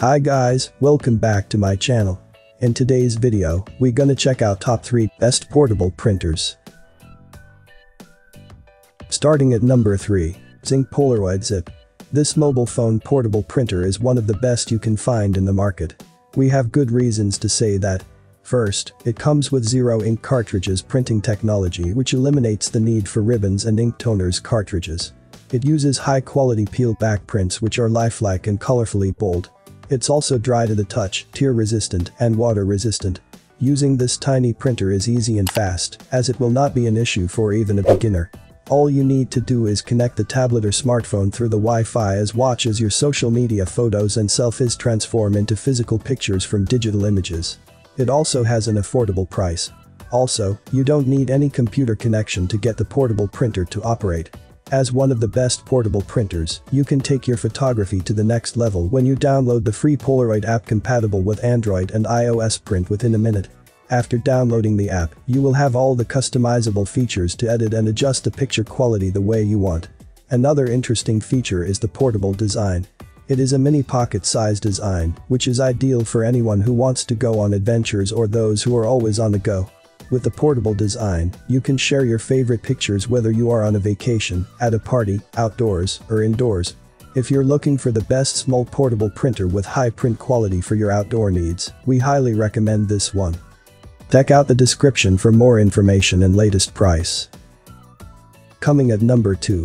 Hi guys, welcome back to my channel. In today's video, we're gonna check out top 3 best portable printers. Starting at number 3, Zink Polaroid ZIP. This mobile phone portable printer is one of the best you can find in the market. We have good reasons to say that. First, it comes with zero ink cartridges printing technology, which eliminates the need for ribbons and ink toners cartridges. It uses high quality peel back prints which are lifelike and colorfully bold. It's also dry to the touch, tear resistant, and water resistant. Using this tiny printer is easy and fast, as it will not be an issue for even a beginner. All you need to do is connect the tablet or smartphone through the Wi-Fi as watch as your social media photos and selfies transform into physical pictures from digital images. It also has an affordable price. Also, you don't need any computer connection to get the portable printer to operate. As one of the best portable printers, you can take your photography to the next level when you download the free Polaroid app compatible with Android and iOS Print within a minute. After downloading the app, you will have all the customizable features to edit and adjust the picture quality the way you want. Another interesting feature is the portable design. It is a mini pocket-sized design, which is ideal for anyone who wants to go on adventures or those who are always on the go. With the portable design, you can share your favorite pictures whether you are on a vacation, at a party, outdoors, or indoors. If you're looking for the best small portable printer with high print quality for your outdoor needs, we highly recommend this one. Check out the description for more information and latest price. Coming at number 2.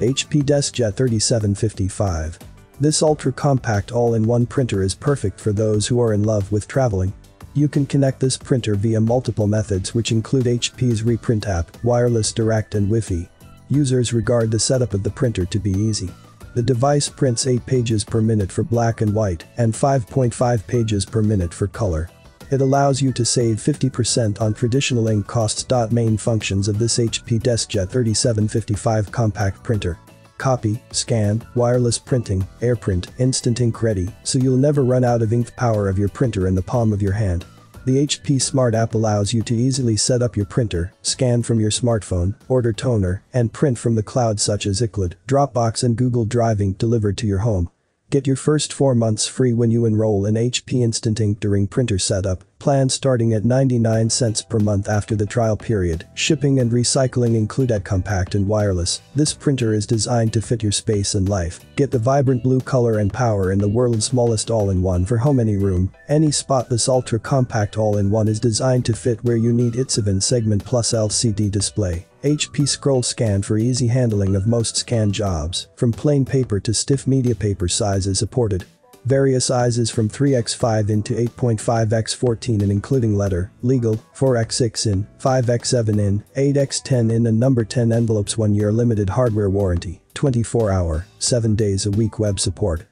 HP DeskJet 3755. This ultra-compact all-in-one printer is perfect for those who are in love with traveling. You can connect this printer via multiple methods which include HP's ePrint app, wireless direct and Wi-Fi. Users regard the setup of the printer to be easy. The device prints 8 pages per minute for black and white and 5.5 pages per minute for color. It allows you to save 50% on traditional ink costs. Main functions of this HP DeskJet 3755 compact printer. Copy, scan, wireless printing, AirPrint, instant ink ready, so you'll never run out of ink. Power of your printer in the palm of your hand. The HP Smart App allows you to easily set up your printer, scan from your smartphone, order toner, and print from the cloud such as iCloud, Dropbox and Google Drive. Ink delivered to your home. Get your first 4 months free when you enroll in HP Instant Ink during printer setup, plan starting at 99 cents per month after the trial period, shipping and recycling included. Compact and wireless, this printer is designed to fit your space and life. Get the vibrant blue color and power in the world's smallest all-in-one for home, any room, any spot. This ultra-compact all-in-one is designed to fit where you need. Its 7-segment plus LCD display. HP Scroll Scan for easy handling of most scan jobs, from plain paper to stiff media paper. Sizes supported. Various sizes from 3x5 into 8.5x14 in, including letter, legal, 4x6 in, 5x7 in, 8x10 in and number 10 envelopes. 1-year limited hardware warranty, 24-hour, 7 days a week web support.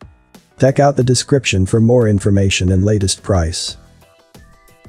Check out the description for more information and latest price.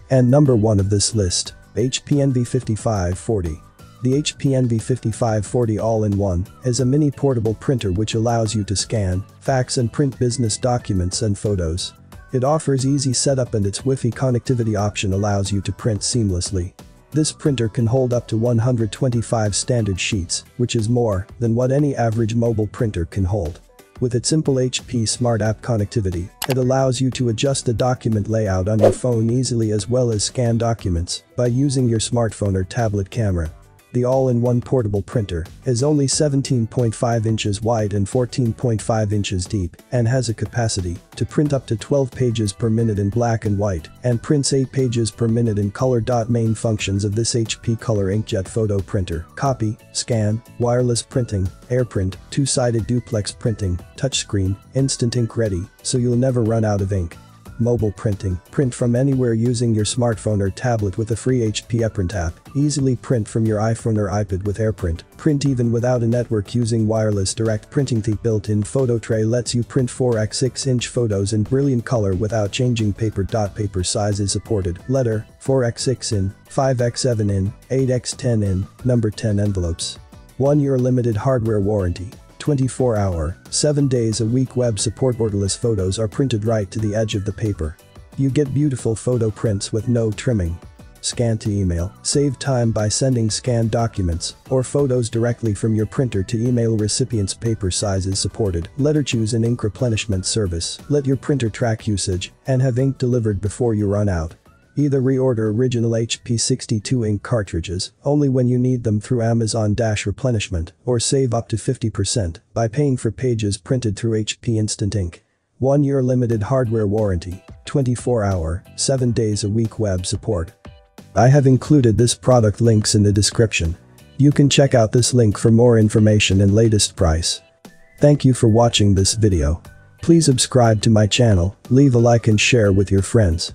And number 1 of this list, HP Envy 5540. The HP Envy 5540 All-in-One is a mini portable printer which allows you to scan, fax and print business documents and photos. It offers easy setup and its Wi-Fi connectivity option allows you to print seamlessly. This printer can hold up to 125 standard sheets, which is more than what any average mobile printer can hold. With its simple HP Smart App connectivity, it allows you to adjust the document layout on your phone easily as well as scan documents by using your smartphone or tablet camera. The all-in-one portable printer is only 17.5 inches wide and 14.5 inches deep and has a capacity to print up to 12 pages per minute in black and white and prints 8 pages per minute in color. Main functions of this HP Color Inkjet Photo Printer: copy, scan, wireless printing, AirPrint, two-sided duplex printing, touchscreen, instant ink ready, so you'll never run out of ink. Mobile printing, print from anywhere using your smartphone or tablet with a free HP ePrint app, easily print from your iPhone or iPad with AirPrint, print even without a network using wireless direct printing. The built-in photo tray lets you print 4x6-inch photos in brilliant color without changing paper. Paper sizes supported, letter, 4x6 in, 5x7 in, 8x10 in, number 10 envelopes. 1-year limited hardware warranty. 24-hour, 7 days a week web support. Borderless photos are printed right to the edge of the paper. You get beautiful photo prints with no trimming. scan to email. Save time by sending scanned documents or photos directly from your printer to email recipients. Paper size is supported. Letter choose an ink replenishment service. Let your printer track usage and have ink delivered before you run out. Either reorder original HP 62 ink cartridges only when you need them through Amazon-replenishment or save up to 50% by paying for pages printed through HP Instant Ink. 1-year limited hardware warranty, 24-hour, 7 days a week web support. I have included this product links in the description. You can check out this link for more information and latest price. Thank you for watching this video. Please subscribe to my channel, leave a like and share with your friends.